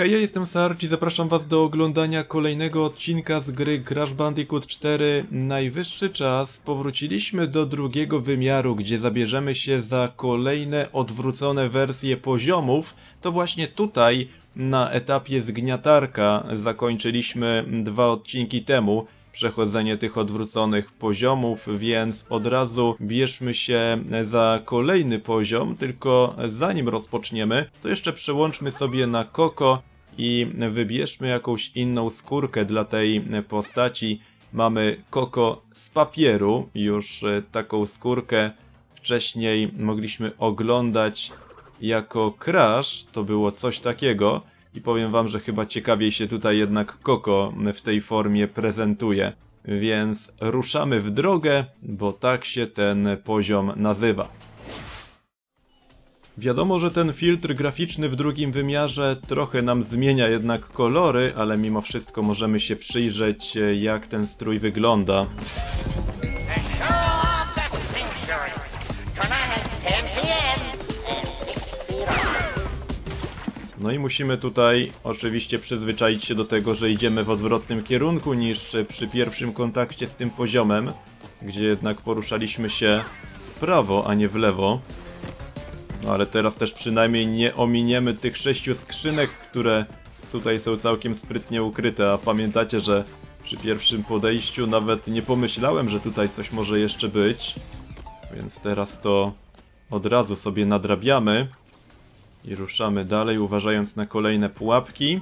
Hej, ja jestem Sarge i zapraszam was do oglądania kolejnego odcinka z gry Crash Bandicoot 4 Najwyższy Czas. Powróciliśmy do drugiego wymiaru, gdzie zabierzemy się za kolejne odwrócone wersje poziomów. To właśnie tutaj, na etapie zgniatarka, zakończyliśmy 2 odcinki temu przechodzenie tych odwróconych poziomów, więc od razu bierzmy się za kolejny poziom, tylko zanim rozpoczniemy, to jeszcze przełączmy sobie na Coco i wybierzmy jakąś inną skórkę dla tej postaci. Mamy Coco z papieru, już taką skórkę wcześniej mogliśmy oglądać jako Crash, to było coś takiego. I powiem wam, że chyba ciekawiej się tutaj jednak Coco w tej formie prezentuje. Więc ruszamy w drogę, bo tak się ten poziom nazywa. Wiadomo, że ten filtr graficzny w drugim wymiarze trochę nam zmienia jednak kolory, ale mimo wszystko możemy się przyjrzeć, jak ten strój wygląda. No i musimy tutaj oczywiście przyzwyczaić się do tego, że idziemy w odwrotnym kierunku niż przy pierwszym kontakcie z tym poziomem, gdzie jednak poruszaliśmy się w prawo, a nie w lewo. No ale teraz też przynajmniej nie ominiemy tych 6 skrzynek, które tutaj są całkiem sprytnie ukryte, a pamiętacie, że przy pierwszym podejściu nawet nie pomyślałem, że tutaj coś może jeszcze być. Więc teraz to od razu sobie nadrabiamy. I ruszamy dalej, uważając na kolejne pułapki.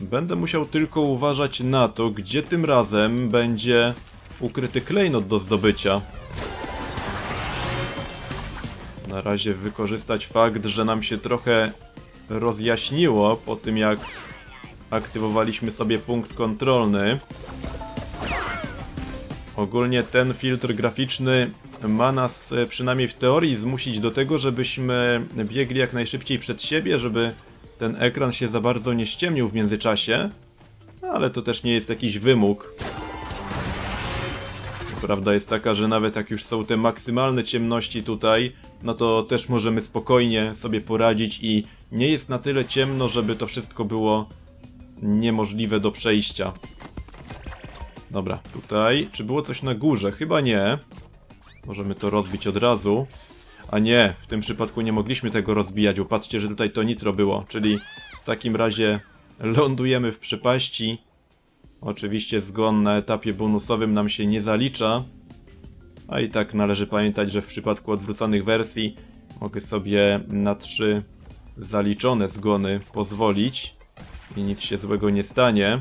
Będę musiał tylko uważać na to, gdzie tym razem będzie ukryty klejnot do zdobycia. Na razie wykorzystać fakt, że nam się trochę rozjaśniło po tym, jak aktywowaliśmy sobie punkt kontrolny. Ogólnie ten filtr graficzny ma nas, przynajmniej w teorii, zmusić do tego, żebyśmy biegli jak najszybciej przed siebie, żeby ten ekran się za bardzo nie ściemnił w międzyczasie. Ale to też nie jest jakiś wymóg. Prawda jest taka, że nawet jak już są te maksymalne ciemności tutaj, no to też możemy spokojnie sobie poradzić i nie jest na tyle ciemno, żeby to wszystko było niemożliwe do przejścia. Dobra, tutaj. Czy było coś na górze? Chyba nie. Możemy to rozbić od razu. A nie, w tym przypadku nie mogliśmy tego rozbijać. Upatrzcie, że tutaj to nitro było. Czyli w takim razie lądujemy w przepaści. Oczywiście zgon na etapie bonusowym nam się nie zalicza. A i tak należy pamiętać, że w przypadku odwróconych wersji mogę sobie na 3 zaliczone zgony pozwolić. I nic się złego nie stanie.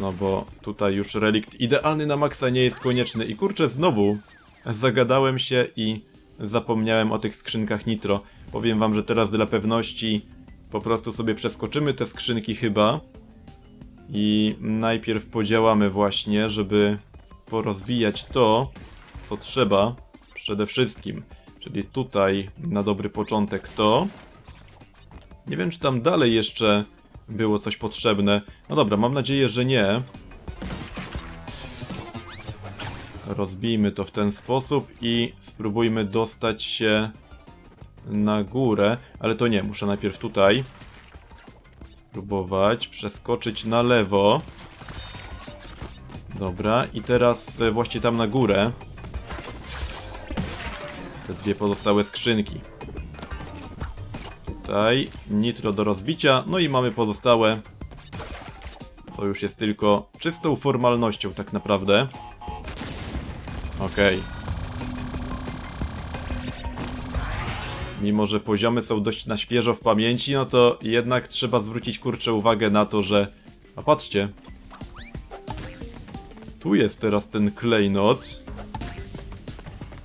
No bo tutaj już relikt idealny na maksa nie jest konieczny i kurczę, znowu zagadałem się i zapomniałem o tych skrzynkach nitro. Powiem wam, że teraz dla pewności po prostu sobie przeskoczymy te skrzynki chyba i najpierw podziałamy właśnie, żeby porozwijać to, co trzeba przede wszystkim. Czyli tutaj na dobry początek to. Nie wiem, czy tam dalej jeszcze było coś potrzebne. No dobra, mam nadzieję, że nie. Rozbijmy to w ten sposób i spróbujmy dostać się na górę. Ale to nie, muszę najpierw tutaj spróbować przeskoczyć na lewo. Dobra, i teraz właśnie tam na górę. Te 2 pozostałe skrzynki. Tutaj nitro do rozbicia, no i mamy pozostałe, co już jest tylko czystą formalnością tak naprawdę. Okej. Mimo, że poziomy są dość na świeżo w pamięci, no to jednak trzeba zwrócić kurczę uwagę na to, że... A patrzcie. Tu jest teraz ten klejnot.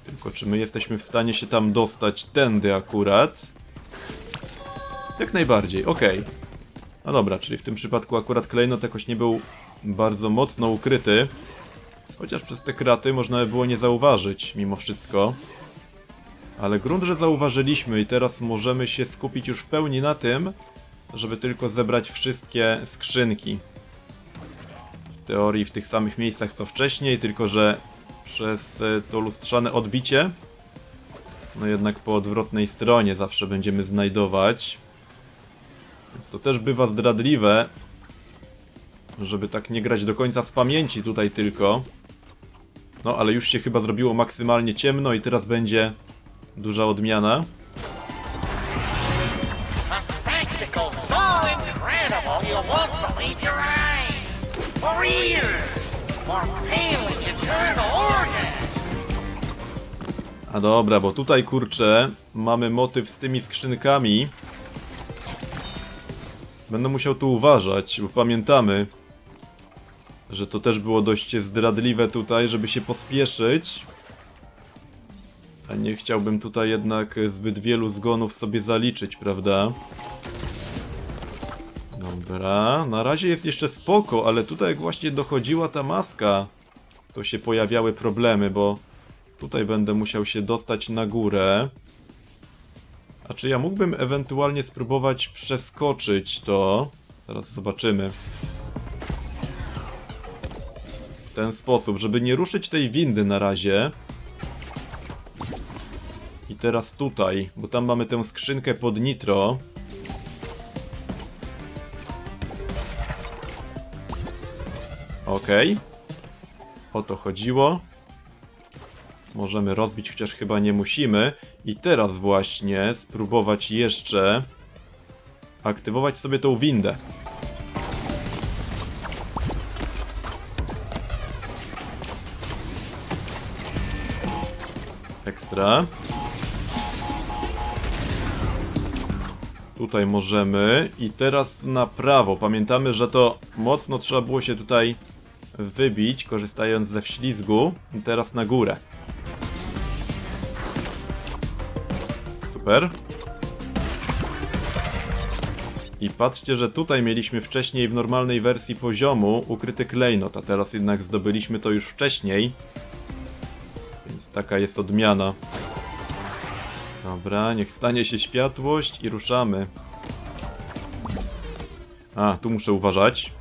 Tylko czy my jesteśmy w stanie się tam dostać tędy akurat? Jak najbardziej, okej. No dobra, czyli w tym przypadku akurat klejnot jakoś nie był bardzo mocno ukryty. Chociaż przez te kraty można by było nie zauważyć mimo wszystko. Ale grunt, że zauważyliśmy i teraz możemy się skupić już w pełni na tym, żeby tylko zebrać wszystkie skrzynki. W teorii w tych samych miejscach co wcześniej, tylko że przez to lustrzane odbicie. No jednak po odwrotnej stronie zawsze będziemy znajdować. Więc to też bywa zdradliwe, żeby tak nie grać do końca z pamięci tutaj tylko. No ale już się chyba zrobiło maksymalnie ciemno i teraz będzie duża odmiana. A dobra, bo tutaj kurczę, mamy motyw z tymi skrzynkami. Będę musiał tu uważać, bo pamiętamy, że to też było dość zdradliwe tutaj, żeby się pospieszyć. A nie chciałbym tutaj jednak zbyt wielu zgonów sobie zaliczyć, prawda? Dobra, na razie jest jeszcze spoko, ale tutaj jak właśnie dochodziła ta maska, to się pojawiały problemy, bo tutaj będę musiał się dostać na górę. A czy ja mógłbym ewentualnie spróbować przeskoczyć to? Zaraz zobaczymy. W ten sposób, żeby nie ruszyć tej windy na razie. I teraz tutaj, bo tam mamy tę skrzynkę pod nitro. Okej. O to chodziło. Możemy rozbić, chociaż chyba nie musimy. I teraz właśnie spróbować jeszcze aktywować sobie tą windę. Ekstra. Tutaj możemy. I teraz na prawo. Pamiętamy, że to mocno trzeba było się tutaj wybić, korzystając ze wślizgu. I teraz na górę. Super. I patrzcie, że tutaj mieliśmy wcześniej w normalnej wersji poziomu ukryty klejnot, a teraz jednak zdobyliśmy to już wcześniej. Więc taka jest odmiana. Dobra, niech stanie się światłość i ruszamy. A, tu muszę uważać.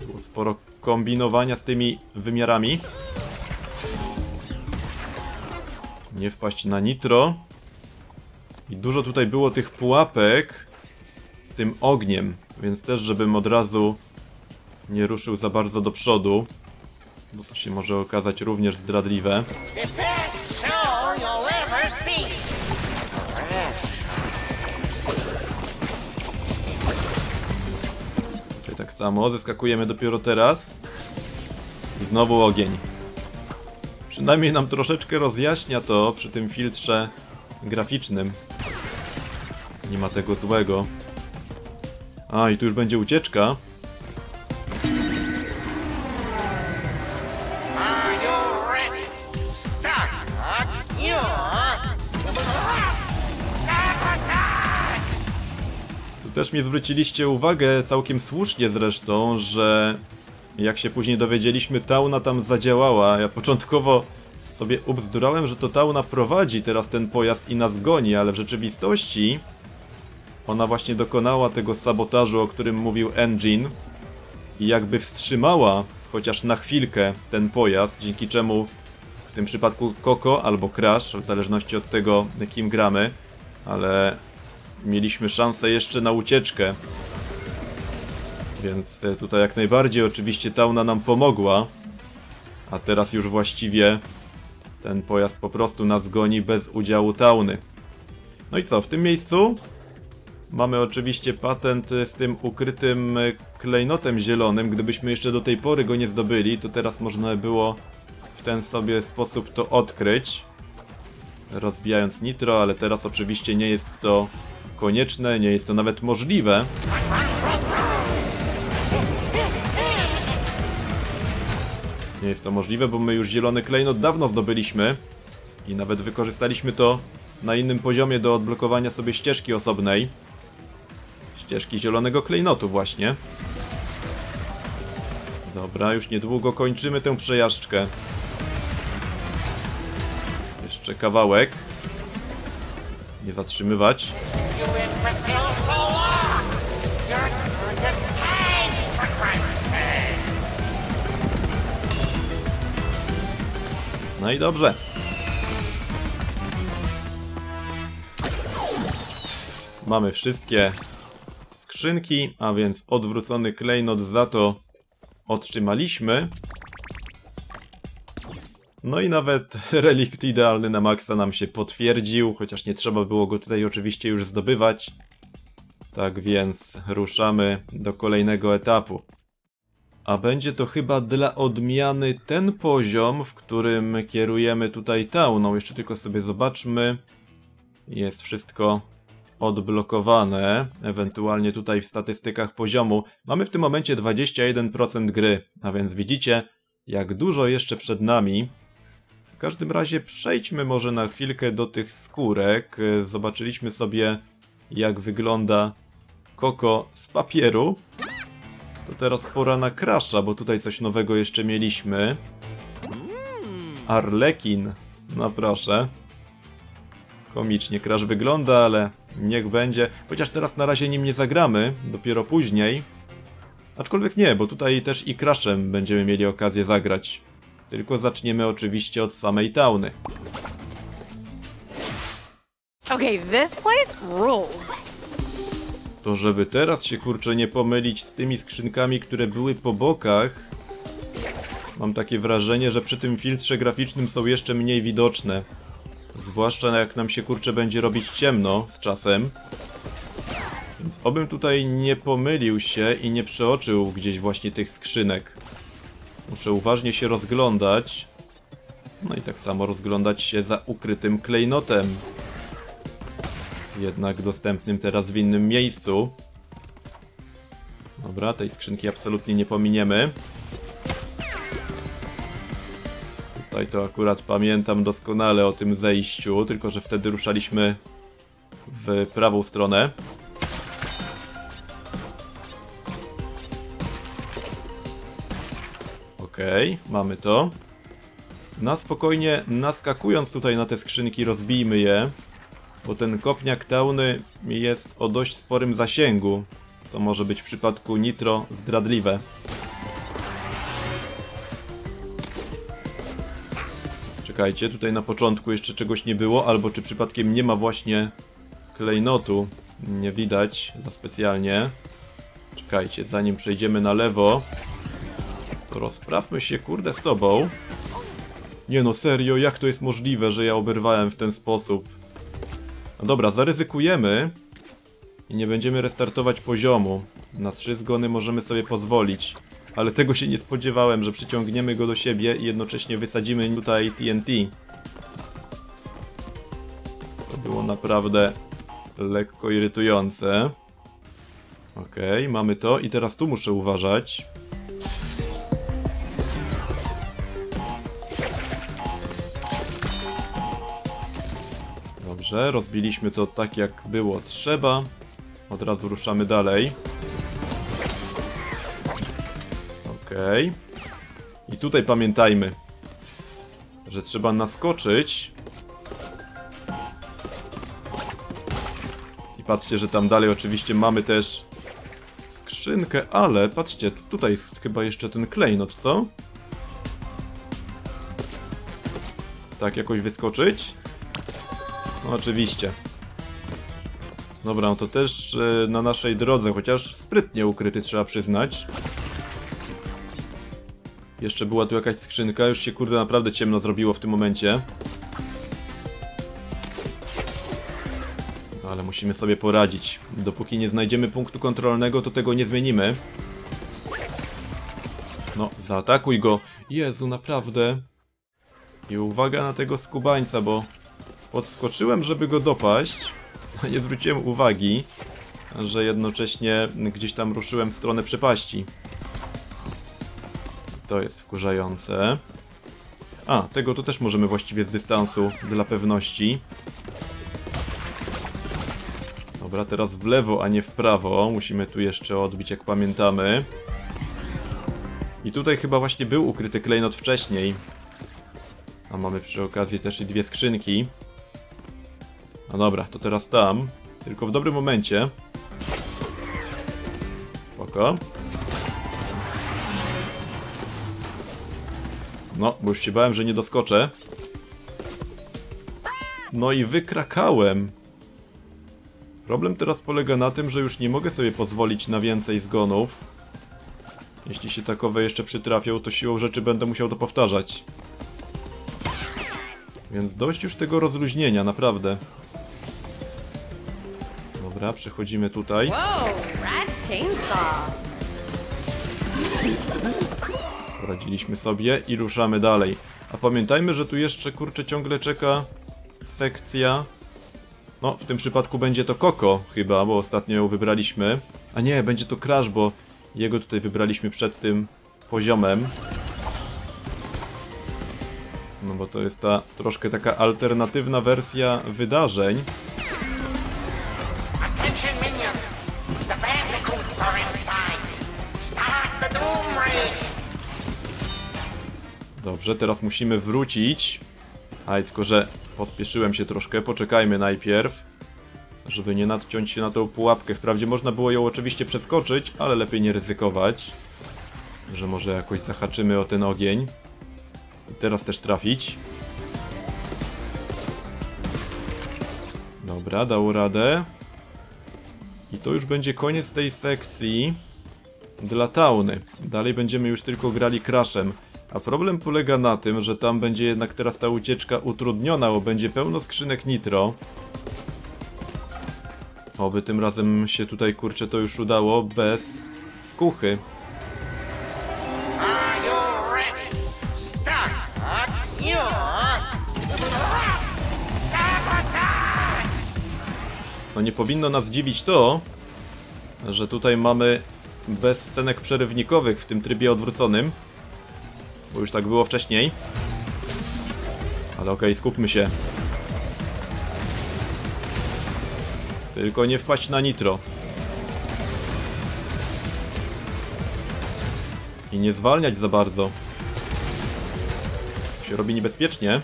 Było sporo kombinowania z tymi wymiarami. Nie wpaść na nitro. I dużo tutaj było tych pułapek z tym ogniem, więc też żebym od razu nie ruszył za bardzo do przodu, bo to się może okazać również zdradliwe. Czyli tak samo, zeskakujemy dopiero teraz. I znowu ogień. Przynajmniej nam troszeczkę rozjaśnia to przy tym filtrze graficznym. Nie ma tego złego. A, i tu już będzie ucieczka. Tu też mi zwróciliście uwagę, całkiem słusznie zresztą, że... Jak się później dowiedzieliśmy, Tauna tam zadziałała. Ja początkowo sobie ubzdurałem, że to Tauna prowadzi teraz ten pojazd i nas goni, ale w rzeczywistości ona właśnie dokonała tego sabotażu, o którym mówił Engine, i jakby wstrzymała chociaż na chwilkę ten pojazd, dzięki czemu w tym przypadku Coco albo Crash, w zależności od tego, kim gramy, ale mieliśmy szansę jeszcze na ucieczkę. Więc tutaj jak najbardziej oczywiście Tauna nam pomogła. A teraz już właściwie ten pojazd po prostu nas goni bez udziału Tauny. No i co, w tym miejscu mamy oczywiście patent z tym ukrytym klejnotem zielonym. Gdybyśmy jeszcze do tej pory go nie zdobyli, to teraz można było w ten sobie sposób to odkryć. Rozbijając nitro, ale teraz oczywiście nie jest to konieczne, nie jest to nawet możliwe. Nie jest to możliwe, bo my już zielony klejnot dawno zdobyliśmy i nawet wykorzystaliśmy to na innym poziomie do odblokowania sobie ścieżki osobnej. Ścieżki zielonego klejnotu właśnie. Dobra, już niedługo kończymy tę przejażdżkę. Jeszcze kawałek. Nie zatrzymywać. No i dobrze. Mamy wszystkie skrzynki, a więc odwrócony klejnot za to otrzymaliśmy. No i nawet relikt idealny na maksa nam się potwierdził, chociaż nie trzeba było go tutaj oczywiście już zdobywać. Tak więc ruszamy do kolejnego etapu. A będzie to chyba dla odmiany ten poziom, w którym kierujemy tutaj Tauną. Jeszcze tylko sobie zobaczmy. Jest wszystko odblokowane. Ewentualnie tutaj w statystykach poziomu. Mamy w tym momencie 21% gry. A więc widzicie, jak dużo jeszcze przed nami. W każdym razie przejdźmy może na chwilkę do tych skórek. Zobaczyliśmy sobie, jak wygląda Coco z papieru. To teraz pora na Crasha, bo tutaj coś nowego jeszcze mieliśmy. Arlekin, no proszę. Komicznie Crash wygląda, ale niech będzie. Chociaż teraz na razie nim nie zagramy, dopiero później. Aczkolwiek nie, bo tutaj też i Crashem będziemy mieli okazję zagrać. Tylko zaczniemy oczywiście od samej Tauny. Okay, this place rules. To żeby teraz się, kurczę, nie pomylić z tymi skrzynkami, które były po bokach. Mam takie wrażenie, że przy tym filtrze graficznym są jeszcze mniej widoczne. Zwłaszcza jak nam się, kurczę, będzie robić ciemno z czasem. Więc obym tutaj nie pomylił się i nie przeoczył gdzieś właśnie tych skrzynek. Muszę uważnie się rozglądać. No i tak samo rozglądać się za ukrytym klejnotem. Jednak dostępnym teraz w innym miejscu. Dobra, tej skrzynki absolutnie nie pominiemy. Tutaj to akurat pamiętam doskonale o tym zejściu, tylko że wtedy ruszaliśmy w prawą stronę. Okej, mamy to. Na spokojnie, naskakując tutaj na te skrzynki, rozbijmy je. Bo ten kopniak Tauny jest o dość sporym zasięgu, co może być w przypadku Nitro zdradliwe. Czekajcie, tutaj na początku jeszcze czegoś nie było, albo czy przypadkiem nie ma właśnie klejnotu. Nie widać za specjalnie. Czekajcie, zanim przejdziemy na lewo, to rozprawmy się, kurde, z tobą. Nie no, serio, jak to jest możliwe, że ja oberwałem w ten sposób? No dobra, zaryzykujemy i nie będziemy restartować poziomu. Na 3 zgony możemy sobie pozwolić. Ale tego się nie spodziewałem, że przyciągniemy go do siebie i jednocześnie wysadzimy tutaj TNT. To było naprawdę lekko irytujące. Okej, mamy to i teraz tu muszę uważać. Dobrze, rozbiliśmy to tak, jak było trzeba. Od razu ruszamy dalej. Okej. I tutaj pamiętajmy, że trzeba naskoczyć. I patrzcie, że tam dalej oczywiście mamy też skrzynkę, ale patrzcie, tutaj jest chyba jeszcze ten klejnot, co? Tak jakoś wyskoczyć? No, oczywiście. Dobra, no to też na naszej drodze, chociaż sprytnie ukryty, trzeba przyznać. Jeszcze była tu jakaś skrzynka, już się, kurde, naprawdę ciemno zrobiło w tym momencie. No, ale musimy sobie poradzić. Dopóki nie znajdziemy punktu kontrolnego, to tego nie zmienimy. No, zaatakuj go. Jezu, naprawdę. I uwaga na tego skubańca, bo... podskoczyłem, żeby go dopaść, a nie zwróciłem uwagi, że jednocześnie gdzieś tam ruszyłem w stronę przepaści. To jest wkurzające. A, tego to też możemy właściwie z dystansu, dla pewności. Dobra, teraz w lewo, a nie w prawo. Musimy tu jeszcze odbić, jak pamiętamy. I tutaj chyba właśnie był ukryty klejnot wcześniej. A mamy przy okazji też i dwie skrzynki. No dobra, to teraz tam. Tylko w dobrym momencie. Spoko. No, bo już się bałem, że nie doskoczę. No i wykrakałem. Problem teraz polega na tym, że już nie mogę sobie pozwolić na więcej zgonów. Jeśli się takowe jeszcze przytrafią, to siłą rzeczy będę musiał to powtarzać. Więc dość już tego rozluźnienia, naprawdę. Dobra, przechodzimy tutaj. Poradziliśmy sobie i ruszamy dalej. A pamiętajmy, że tu jeszcze, kurczę, ciągle czeka sekcja. No, w tym przypadku będzie to Coco chyba, bo ostatnio ją wybraliśmy. A nie, będzie to Crash, bo jego tutaj wybraliśmy przed tym poziomem. No bo to jest ta troszkę taka alternatywna wersja wydarzeń. Dobrze, teraz musimy wrócić. Aj, tylko że pospieszyłem się troszkę, poczekajmy najpierw, żeby nie natknąć się na tą pułapkę. Wprawdzie można było ją oczywiście przeskoczyć, ale lepiej nie ryzykować, że może jakoś zahaczymy o ten ogień. I teraz też trafić. Dobra, dał radę. I to już będzie koniec tej sekcji dla Tauny. Dalej będziemy już tylko grali Crashem. A problem polega na tym, że tam będzie jednak teraz ta ucieczka utrudniona, bo będzie pełno skrzynek nitro. Oby tym razem się tutaj, kurczę, to już udało bez skuchy. No nie powinno nas dziwić to, że tutaj mamy bez scenek przerywnikowych w tym trybie odwróconym. Bo już tak było wcześniej. Ale okej, skupmy się. Tylko nie wpaść na nitro. I nie zwalniać za bardzo. Się robi niebezpiecznie.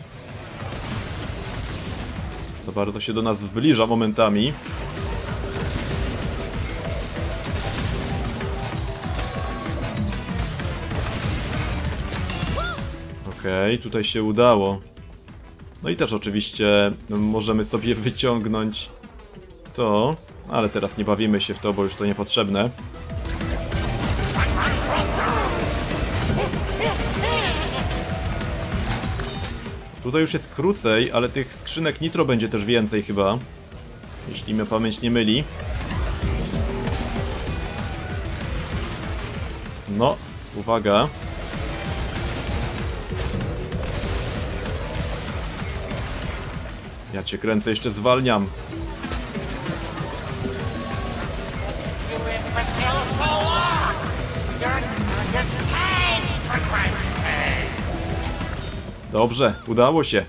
Za bardzo się do nas zbliża momentami. Okej, tutaj się udało. No i też oczywiście możemy sobie wyciągnąć to, ale teraz nie bawimy się w to, bo już to niepotrzebne. Tutaj już jest krócej, ale tych skrzynek nitro będzie też więcej chyba, jeśli mnie pamięć nie myli. No, uwaga. Ja cię kręcę, jeszcze zwalniam. Dobrze, udało się.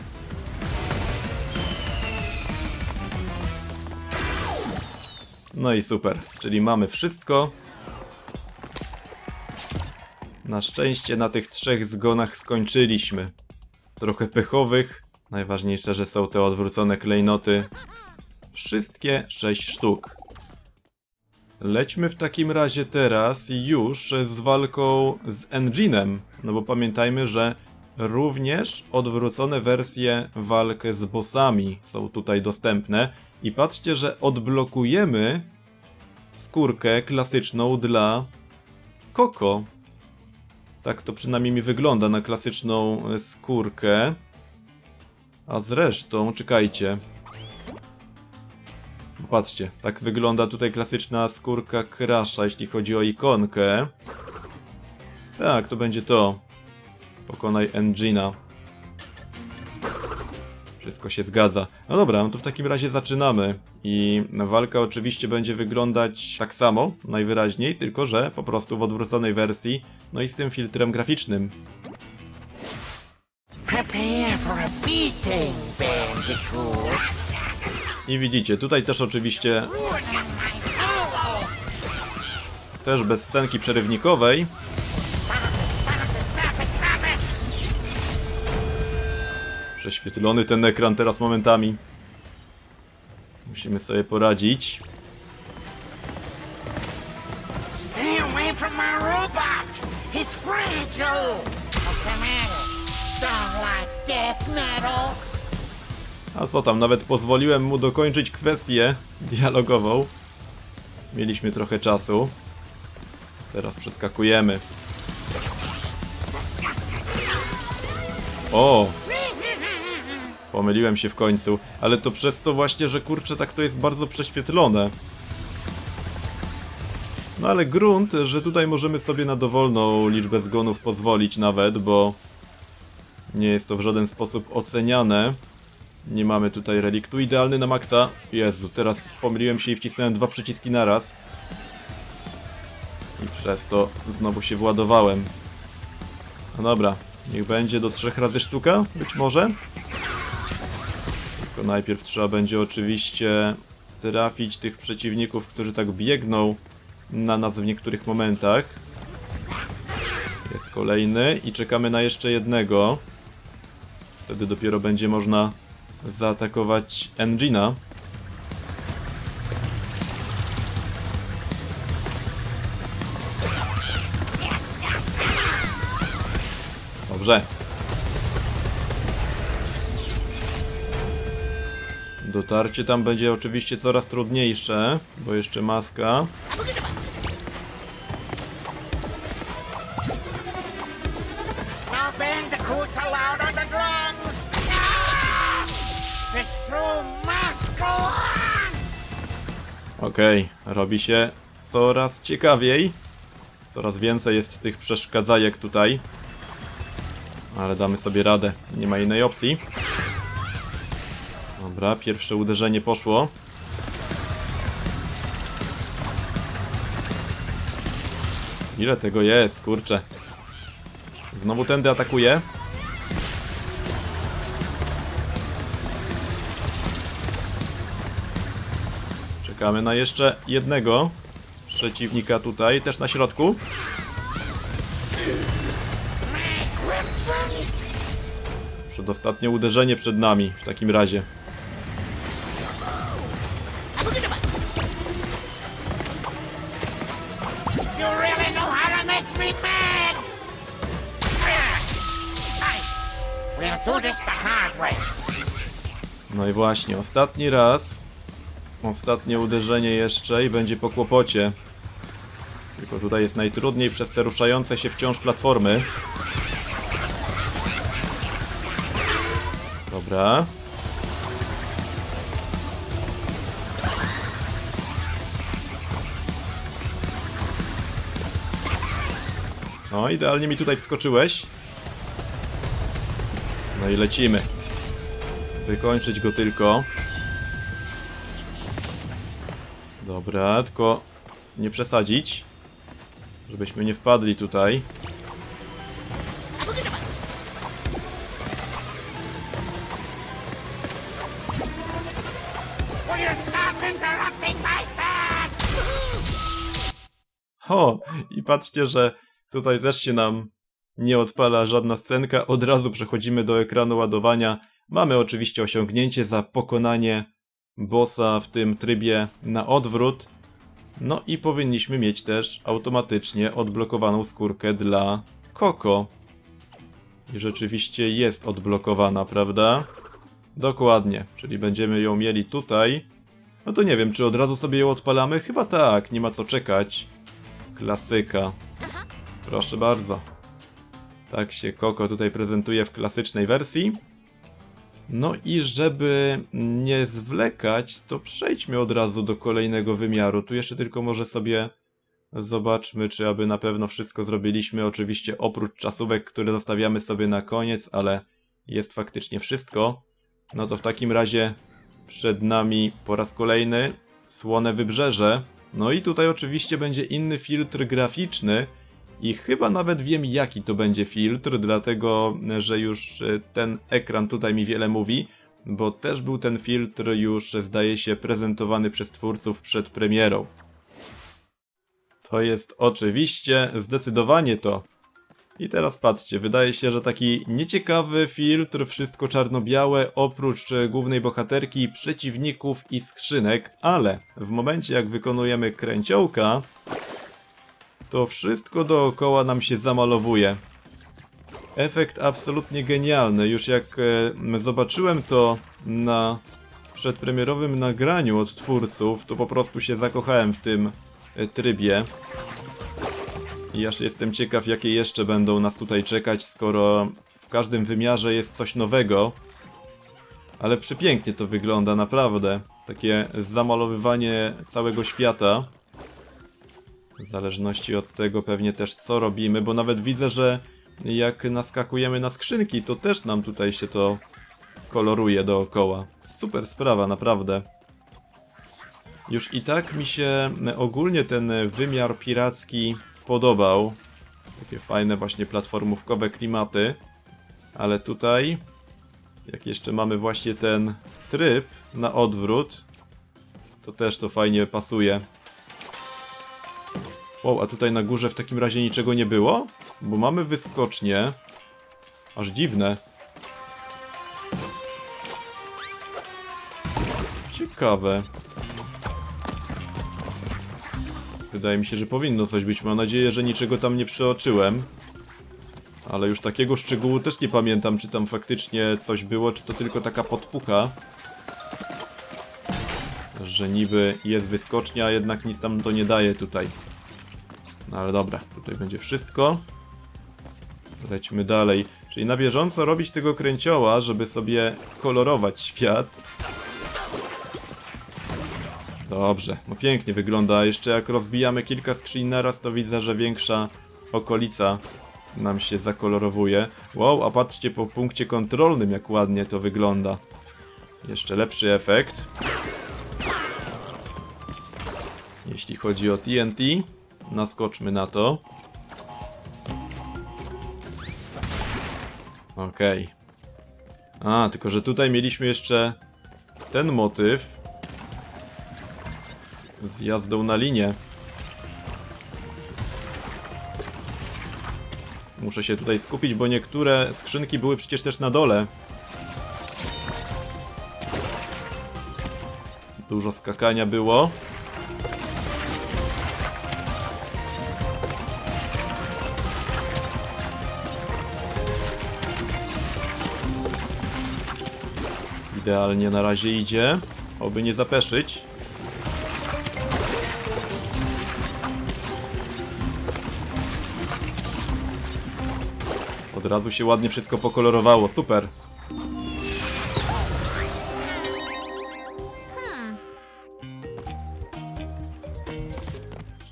No i super, czyli mamy wszystko. Na szczęście na tych 3 zgonach skończyliśmy. Trochę pechowych. Najważniejsze, że są te odwrócone klejnoty. Wszystkie 6 sztuk. Lećmy w takim razie teraz już z walką z Enjinem. No bo pamiętajmy, że również odwrócone wersje walk z bossami są tutaj dostępne. I patrzcie, że odblokujemy skórkę klasyczną dla Coco. Tak to przynajmniej mi wygląda na klasyczną skórkę. A zresztą, czekajcie. Patrzcie, tak wygląda tutaj klasyczna skórka Crasha, jeśli chodzi o ikonkę. Tak, to będzie to. Pokonaj Enjina. Wszystko się zgadza. No dobra, no to w takim razie zaczynamy. I walka oczywiście będzie wyglądać tak samo, najwyraźniej, tylko że po prostu w odwróconej wersji. No i z tym filtrem graficznym. I widzicie, tutaj też oczywiście też bez scenki przerywnikowej. Prześwietlony ten ekran teraz momentami. Musimy sobie poradzić. Stay away from my robot. He's fragile. Don't like death metal. A co tam, nawet pozwoliłem mu dokończyć kwestię dialogową. Mieliśmy trochę czasu. Teraz przeskakujemy. O! Pomyliłem się w końcu. Ale to przez to właśnie, że kurczę, tak to jest bardzo prześwietlone. No ale grunt, że tutaj możemy sobie na dowolną liczbę zgonów pozwolić nawet, bo nie jest to w żaden sposób oceniane. Nie mamy tutaj reliktu. Idealny na maksa. Jezu, teraz pomyliłem się i wcisnąłem dwa przyciski naraz. I przez to znowu się władowałem. No dobra, niech będzie do 3 razy sztuka, być może. Tylko najpierw trzeba będzie oczywiście trafić tych przeciwników, którzy tak biegną na nas w niektórych momentach. Jest kolejny i czekamy na jeszcze jednego. Wtedy dopiero będzie można zaatakować Enjina. Dobrze. Dotarcie tam będzie oczywiście coraz trudniejsze, bo jeszcze maska. Okej, robi się coraz ciekawiej. Coraz więcej jest tych przeszkadzajek tutaj. Ale damy sobie radę, nie ma innej opcji. Dobra, pierwsze uderzenie poszło. Ile tego jest, kurczę. Znowu tędy atakuje. Czekamy na jeszcze jednego przeciwnika tutaj, też na środku. Przedostatnie uderzenie przed nami w takim razie. No i właśnie, ostatni raz. Ostatnie uderzenie jeszcze i będzie po kłopocie. Tylko tutaj jest najtrudniej przez te ruszające się wciąż platformy. Dobra. No, idealnie mi tutaj wskoczyłeś. No i lecimy. Wykończyć go tylko. Dobra, tylko nie przesadzić, żebyśmy nie wpadli tutaj. O, i patrzcie, że tutaj też się nam nie odpala żadna scenka. Od razu przechodzimy do ekranu ładowania. Mamy oczywiście osiągnięcie za pokonanie bossa w tym trybie na odwrót. No i powinniśmy mieć też automatycznie odblokowaną skórkę dla Coco. I rzeczywiście jest odblokowana, prawda? Dokładnie, czyli będziemy ją mieli tutaj. No to nie wiem, czy od razu sobie ją odpalamy? Chyba tak, nie ma co czekać. Klasyka. Proszę bardzo. Tak się Coco tutaj prezentuje w klasycznej wersji. No i żeby nie zwlekać, to przejdźmy od razu do kolejnego wymiaru. Tu jeszcze tylko może sobie zobaczmy, czy aby na pewno wszystko zrobiliśmy. Oczywiście oprócz czasówek, które zostawiamy sobie na koniec, ale jest faktycznie wszystko. No to w takim razie przed nami po raz kolejny słone wybrzeże. No i tutaj oczywiście będzie inny filtr graficzny. I chyba nawet wiem, jaki to będzie filtr, dlatego, że już ten ekran tutaj mi wiele mówi, bo też był ten filtr już, zdaje się, prezentowany przez twórców przed premierą. To jest oczywiście zdecydowanie to. I teraz patrzcie, wydaje się, że taki nieciekawy filtr, wszystko czarno-białe, oprócz głównej bohaterki, przeciwników i skrzynek, ale w momencie jak wykonujemy kręciołka, to wszystko dookoła nam się zamalowuje. Efekt absolutnie genialny. Już jak zobaczyłem to na przedpremierowym nagraniu od twórców, to po prostu się zakochałem w tym trybie. I aż jestem ciekaw, jakie jeszcze będą nas tutaj czekać, skoro w każdym wymiarze jest coś nowego. Ale przepięknie to wygląda, naprawdę. Takie zamalowywanie całego świata. W zależności od tego pewnie też co robimy, bo nawet widzę, że jak naskakujemy na skrzynki, to też nam tutaj się to koloruje dookoła. Super sprawa, naprawdę. Już i tak mi się ogólnie ten wymiar piracki podobał. Takie fajne właśnie platformówkowe klimaty. Ale tutaj, jak jeszcze mamy właśnie ten tryb na odwrót, to też to fajnie pasuje. Wow, a tutaj na górze w takim razie niczego nie było? Bo mamy wyskocznie. Aż dziwne. Ciekawe. Wydaje mi się, że powinno coś być. Mam nadzieję, że niczego tam nie przeoczyłem. Ale już takiego szczegółu też nie pamiętam, czy tam faktycznie coś było, czy to tylko taka podpuka. Że niby jest wyskocznia, a jednak nic tam to nie daje tutaj. No ale dobra, tutaj będzie wszystko. Lećmy dalej. Czyli na bieżąco robić tego kręcioła, żeby sobie kolorować świat. Dobrze, no pięknie wygląda. Jeszcze jak rozbijamy kilka skrzyń naraz, to widzę, że większa okolica nam się zakolorowuje. Wow, a patrzcie po punkcie kontrolnym, jak ładnie to wygląda. Jeszcze lepszy efekt. Jeśli chodzi o TNT, naskoczmy na to. Okej. A, tylko że tutaj mieliśmy jeszcze ten motyw z jazdą na linię. Muszę się tutaj skupić, bo niektóre skrzynki były przecież też na dole. Dużo skakania było. Idealnie na razie idzie, oby nie zapeszyć. Od razu się ładnie wszystko pokolorowało, super. Hmm.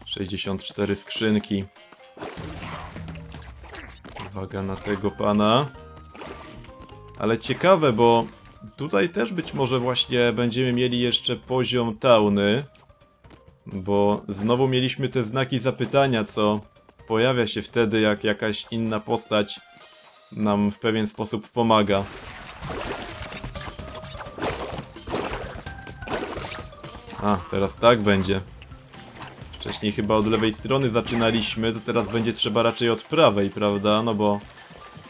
64 skrzynki. Uwaga na tego pana. Ale ciekawe, bo tutaj też być może właśnie będziemy mieli jeszcze poziom Tauny, bo znowu mieliśmy te znaki zapytania, co pojawia się wtedy, jak jakaś inna postać nam w pewien sposób pomaga. A, teraz tak będzie. Wcześniej chyba od lewej strony zaczynaliśmy, to teraz będzie trzeba raczej od prawej, prawda? No bo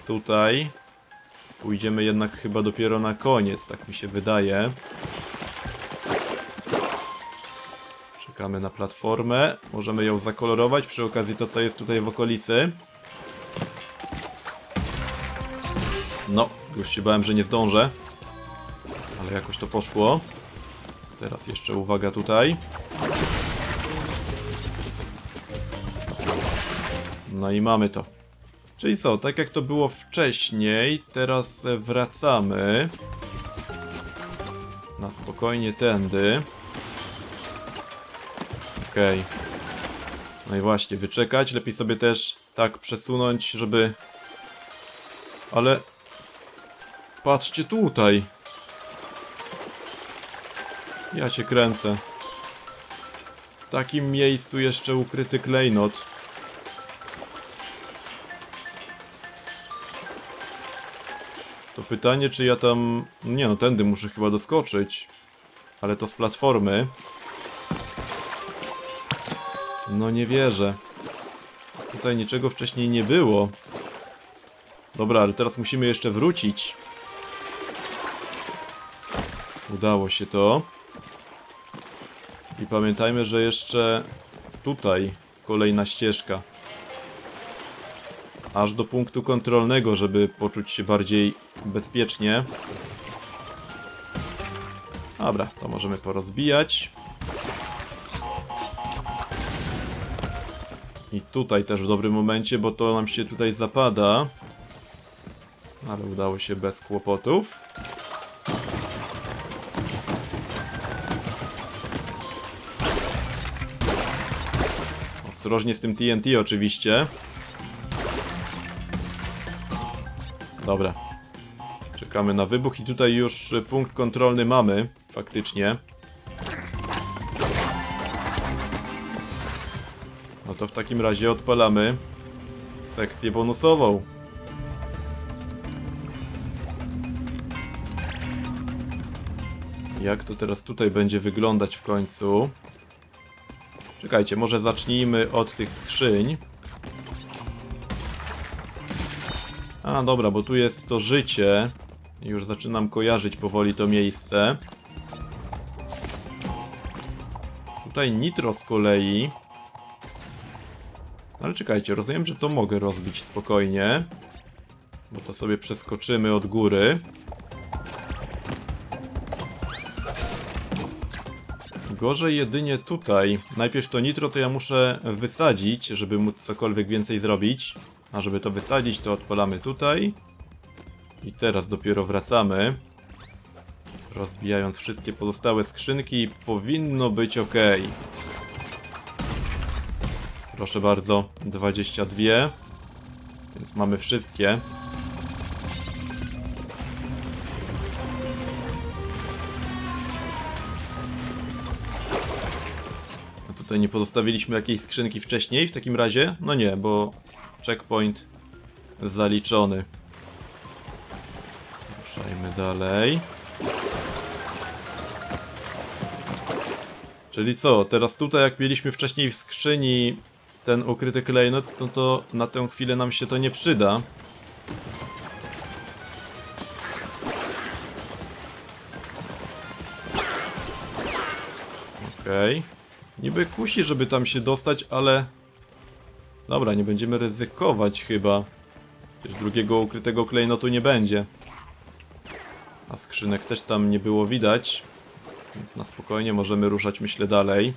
tutaj pójdziemy jednak chyba dopiero na koniec, tak mi się wydaje. Czekamy na platformę. Możemy ją zakolorować, przy okazji to, co jest tutaj w okolicy. No, już się bałem, że nie zdążę. Ale jakoś to poszło. Teraz jeszcze uwaga tutaj. No i mamy to. Czyli co, tak jak to było wcześniej, teraz wracamy na spokojnie tędy. Okej. No i właśnie, wyczekać. Lepiej sobie też tak przesunąć, żeby... Ale... Patrzcie tutaj! Ja cię kręcę. W takim miejscu jeszcze ukryty klejnot. To pytanie, czy ja tam... Nie no, tędy muszę chyba doskoczyć. Ale to z platformy. No nie wierzę. Tutaj niczego wcześniej nie było. Dobra, ale teraz musimy jeszcze wrócić. Udało się to. I pamiętajmy, że jeszcze tutaj kolejna ścieżka. aż do punktu kontrolnego, żeby poczuć się bardziej bezpiecznie. Dobra, to możemy porozbijać. I tutaj też w dobrym momencie, bo to nam się tutaj zapada. Ale udało się bez kłopotów. Ostrożnie z tym TNT oczywiście. Dobra. Czekamy na wybuch i tutaj już punkt kontrolny mamy. Faktycznie. No to w takim razie odpalamy sekcję bonusową. Jak to teraz tutaj będzie wyglądać w końcu? Czekajcie, może zacznijmy od tych skrzyń. A dobra, bo tu jest to życie. Już zaczynam kojarzyć powoli to miejsce. Tutaj nitro z kolei. Ale czekajcie, rozumiem, że to mogę rozbić spokojnie. Bo to sobie przeskoczymy od góry. Gorzej jedynie tutaj. Najpierw to nitro to ja muszę wysadzić, żeby móc cokolwiek więcej zrobić. A żeby to wysadzić, to odpalamy tutaj. I teraz dopiero wracamy. Rozbijając wszystkie pozostałe skrzynki, powinno być ok. Proszę bardzo, 22. Więc mamy wszystkie. A tutaj nie pozostawiliśmy jakiejś skrzynki wcześniej w takim razie? No nie, bo checkpoint zaliczony. Ruszajmy dalej. Czyli co, teraz tutaj jak mieliśmy wcześniej w skrzyni ten ukryty klejnot, no to na tę chwilę nam się to nie przyda. Okej. Niby kusi, żeby tam się dostać, ale... Dobra, nie będziemy ryzykować chyba. Przecież drugiego ukrytego klejnotu nie będzie. A skrzynek też tam nie było widać. Więc na spokojnie możemy ruszać, myślę, dalej.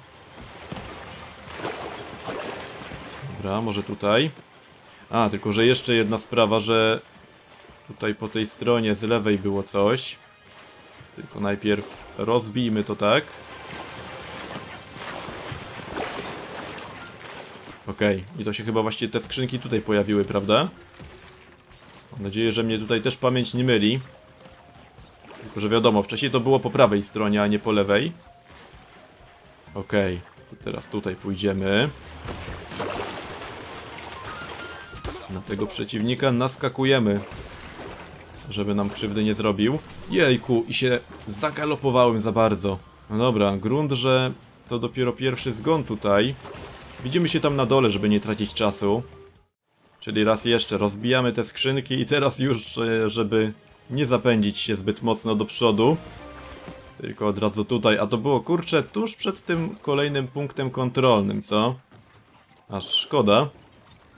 Dobra, może tutaj. A, tylko że jeszcze jedna sprawa, że tutaj po tej stronie z lewej było coś. Tylko najpierw rozbijmy to tak. Okej, i to się chyba właśnie te skrzynki tutaj pojawiły, prawda? Mam nadzieję, że mnie tutaj też pamięć nie myli. Tylko że wiadomo, wcześniej to było po prawej stronie, a nie po lewej. Okej, to teraz tutaj pójdziemy. Na tego przeciwnika naskakujemy, żeby nam krzywdy nie zrobił. Jejku, i się zagalopowałem za bardzo. No dobra, grunt, że to dopiero pierwszy zgon tutaj. Widzimy się tam na dole, żeby nie tracić czasu. Czyli raz jeszcze rozbijamy te skrzynki i teraz już, żeby nie zapędzić się zbyt mocno do przodu. Tylko od razu tutaj, a to było, kurczę, tuż przed tym kolejnym punktem kontrolnym, co? Aż szkoda.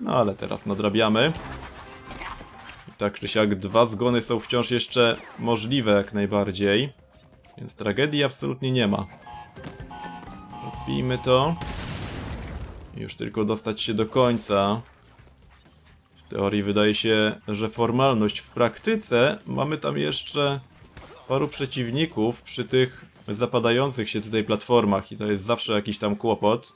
No ale teraz nadrabiamy. I tak czy siak, dwa zgony są wciąż jeszcze możliwe jak najbardziej. Więc tragedii absolutnie nie ma. Rozbijmy to. Już tylko dostać się do końca. W teorii wydaje się, że formalność. W praktyce mamy tam jeszcze paru przeciwników przy tych zapadających się tutaj platformach i to jest zawsze jakiś tam kłopot.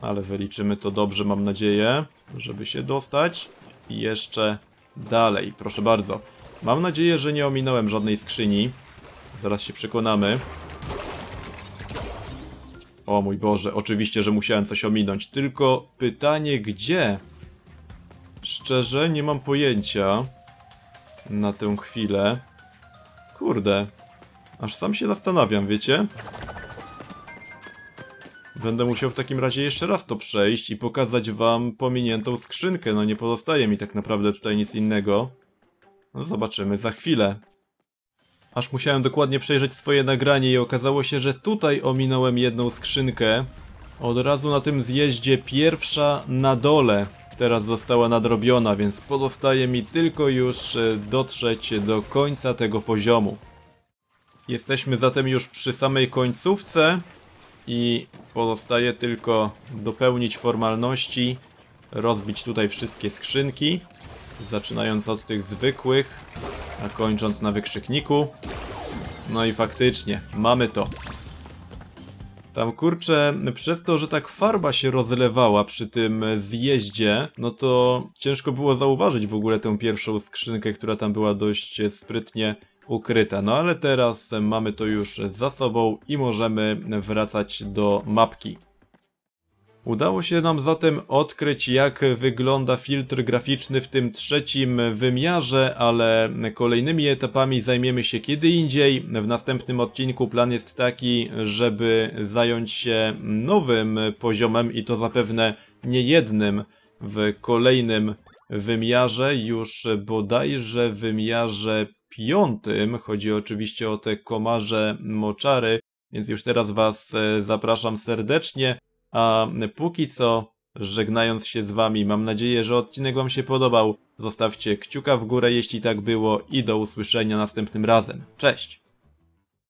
Ale wyliczymy to dobrze, mam nadzieję, żeby się dostać. I jeszcze dalej, proszę bardzo. Mam nadzieję, że nie ominąłem żadnej skrzyni. Zaraz się przekonamy. O mój Boże, oczywiście, że musiałem coś ominąć. Tylko pytanie gdzie? Szczerze nie mam pojęcia na tę chwilę. Kurde, aż sam się zastanawiam, wiecie? Będę musiał w takim razie jeszcze raz to przejść i pokazać wam pominiętą skrzynkę. No nie pozostaje mi tak naprawdę tutaj nic innego. No zobaczymy za chwilę. Aż musiałem dokładnie przejrzeć swoje nagranie i okazało się, że tutaj ominąłem jedną skrzynkę. Od razu na tym zjeździe pierwsza na dole. teraz została nadrobiona, więc pozostaje mi tylko już dotrzeć do końca tego poziomu. Jesteśmy zatem już przy samej końcówce i pozostaje tylko dopełnić formalności, rozbić tutaj wszystkie skrzynki, zaczynając od tych zwykłych, a kończąc na wykrzykniku. No i faktycznie, mamy to. Tam kurczę, przez to, że tak farba się rozlewała przy tym zjeździe, no to ciężko było zauważyć w ogóle tę pierwszą skrzynkę, która tam była dość sprytnie ukryta. No ale teraz mamy to już za sobą i możemy wracać do mapki. Udało się nam zatem odkryć, jak wygląda filtr graficzny w tym trzecim wymiarze, ale kolejnymi etapami zajmiemy się kiedy indziej. W następnym odcinku plan jest taki, żeby zająć się nowym poziomem i to zapewne nie jednym w kolejnym wymiarze, już bodajże w wymiarze 5. Chodzi oczywiście o te komarze moczary, więc już teraz was zapraszam serdecznie. A póki co, żegnając się z wami, mam nadzieję, że odcinek wam się podobał. Zostawcie kciuka w górę, jeśli tak było i do usłyszenia następnym razem. Cześć!